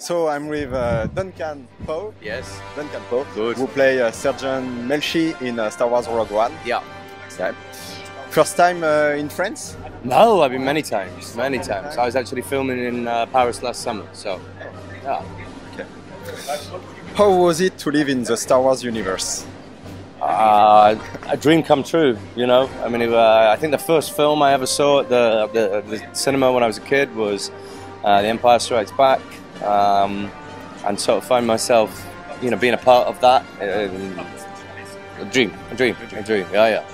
So I'm with Duncan Pow. Yes. Duncan Pow. Good. Who play Sergeant Melshi in Star Wars Rogue One. Yeah. Okay. First time in France? No, I've been many times. Many times. I was actually filming in Paris last summer. So, yeah. Okay. How was it to live in the Star Wars universe? A dream come true, you know. I mean, I think the first film I ever saw at the cinema when I was a kid was The Empire Strikes Back, and sort of find myself, you know, being a part of that. A dream. Yeah, yeah.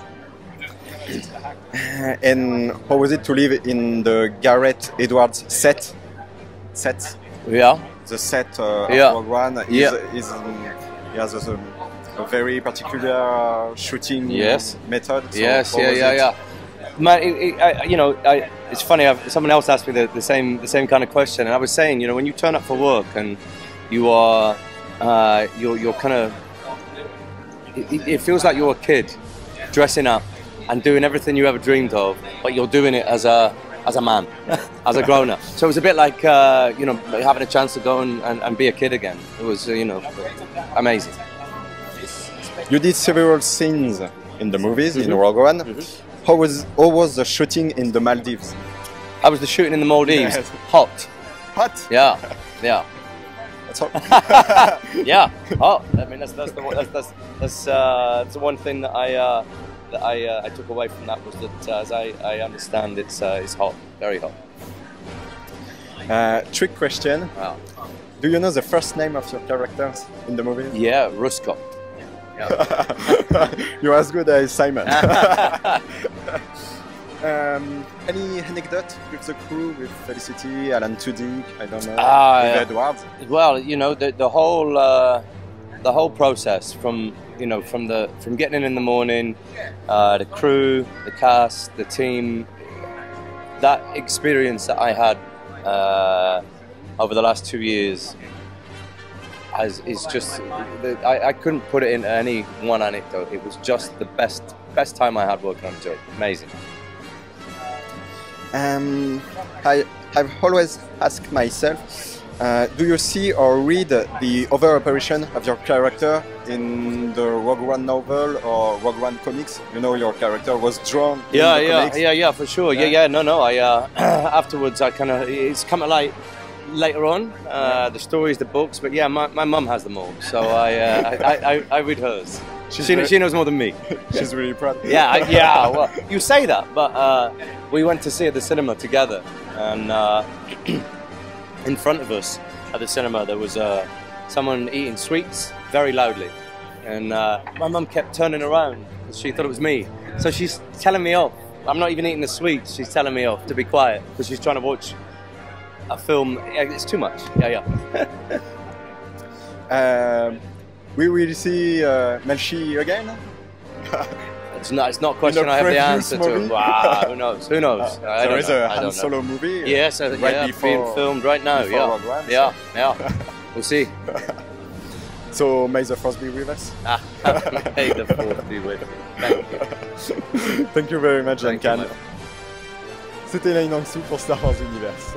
And how was it to live in the Gareth Edwards set? Yeah. The set of Rogue One is a very particular shooting method. So Man, it's funny. Someone else asked me the same kind of question, and I was saying, you know, when you turn up for work and you are, you're kind of, it feels like you're a kid dressing up and doing everything you ever dreamed of, but you're doing it as a man, as a grown up. So it was a bit like, you know, having a chance to go and be a kid again. It was, you know, amazing. You did several scenes in the movies, in Rogue One. How was the shooting in the Maldives? I was shooting in the Maldives. Yes. Hot. Hot? Yeah, yeah. That's hot. Yeah, hot. I mean, that's the one thing that I took away from that, was that, as I understand, it's hot, very hot. Trick question. Wow. Do you know the first name of your characters in the movie? Yeah, Ruescott. Yeah. You're as good as Simon. Any anecdote with the crew, with Felicity, Alan Tudyk, I don't know, with Edwards? Well, you know, the whole process from, you know, from getting in the morning, the crew, the cast, the team, that experience that I had over the last 2 years. It's just, I couldn't put it into any one anecdote. It was just the best time I had working on it. Amazing. I've always asked myself, do you see or read the over-apparition of your character in the Rogue One novel or Rogue One comics? You know, your character was drawn in the comics. Yeah, for sure. No. Afterwards, I kind of, it's come to light later on, the stories, the books, but yeah, my mum has them all, so I read hers. She knows more than me. She's really proud. Yeah. Well, you say that, but we went to see at the cinema together, and in front of us at the cinema there was someone eating sweets very loudly, and my mum kept turning around because she thought it was me. So she's telling me off. I'm not even eating the sweets. She's telling me off to be quiet because she's trying to watch a film. It's too much. Yeah. We will see Melshi again. It's not a question I have the answer to. Wow, who knows? There is a Han Solo movie. Yes, being filmed right now. Yeah. We'll see. So may the force be with us. May the force be with you. Thank you. Thank you very much, Duncan. C'était Lain Hang-Soo pour Star Wars Universe.